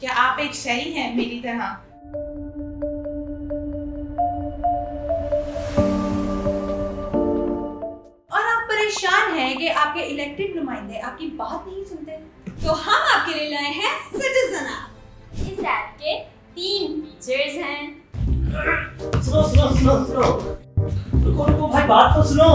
क्या आप एक शहरी हैं मेरी तरह? और आप परेशान हैं कि आपके इलेक्टेड नुमाइंदे आपकी बात नहीं सुनते? तो हम आपके लिए लाए हैं सिटीजन ऐप। इस ऐप के 3 फीचर्स हैं। सुनो सुनो सुनो सुनो, रुको भाई, बात तो सुनो।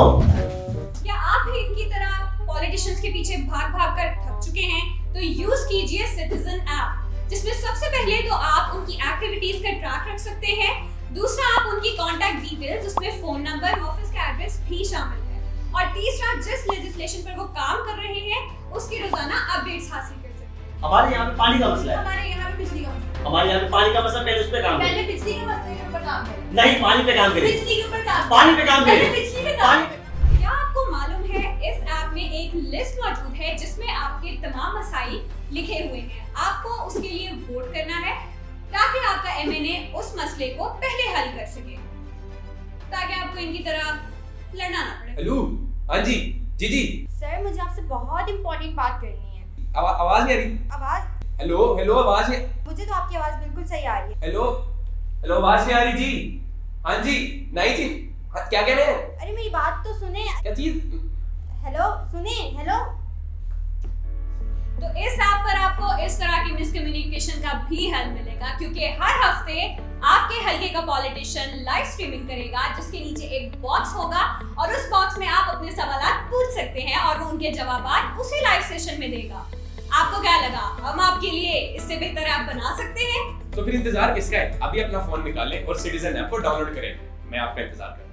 क्या आप भी इनकी तरह पॉलिटिशियंस के पीछे भाग-भाग कर थक चुके हैं? तो यूज कीजिए सिटीजन ऐप, जिसमें सबसे पहले तो आप उनकी एक्टिविटीज का ट्रैक रख सकते हैं। दूसरा, आप उनकी कांटेक्ट डिटेल्स, उसमें फोन नंबर, ऑफिस का एड्रेस भी शामिल है। और तीसरा, जिस लेजिस्लेशन पर वो काम कर रहे हैं उसकी रोजाना अपडेट्स हासिल कर सकते हैं। हमारे यहाँ पे पानी का मसला है, हमारे यहाँ पे बिजली का मसला, हमारे यहाँ पे पानी का मसला, पहले उस पे काम, पहले बिजली का मसला के ऊपर काम करें, नहीं पानी पे काम करें, बिजली के ऊपर काम, पानी पे काम करें, बिजली पे काम। क्या आपको मालूम है इस ऐप में एक लिस्ट मौजूद है जिसमें आपके तमाम मसाइल लिखे हुए हैं। आपको उसके लिए वोट करना है ताकि आपका एमएनए उस मसले को पहले हल कर सके, ताकि आपको इनकी तरह लड़ना ना पड़े। हेलो, हाँ जी जी जी सर, मुझे आपसे बहुत इम्पोर्टेंट बात करनी है। आवाज नहीं आ रही? आवाज हेलो हेलो, आवाज नहीं, मुझे तो आपकी आवाज बिल्कुल सही आ रही है। हेलो हेलो, आवाज नहीं आ रही जी? हाँ जी, नहीं जी, क्या कह रहे हैं? अरे मेरी बात तो सुने। क्या चीज? हेलो सुने, हेलो। तो इस ऐप पर आपको इस तरह की मिसकम्युनिकेशन का भी हल मिलेगा, क्योंकि हर हफ्ते आपके हलके का पॉलिटिशियन लाइव स्ट्रीमिंग करेगा, जिसके नीचे एक बॉक्स होगा और उस बॉक्स में आप अपने सवाल पूछ सकते हैं और वो उनके जवाब उसी लाइव सेशन में देगा। आपको क्या लगा हम आपके लिए इससे बेहतर ऐप बना सकते हैं? तो फिर इंतजार किसका है? अभी अपना फोन निकालें और सिटीजन ऐप को डाउनलोड करें। मैं आपका इंतजार करूंगा।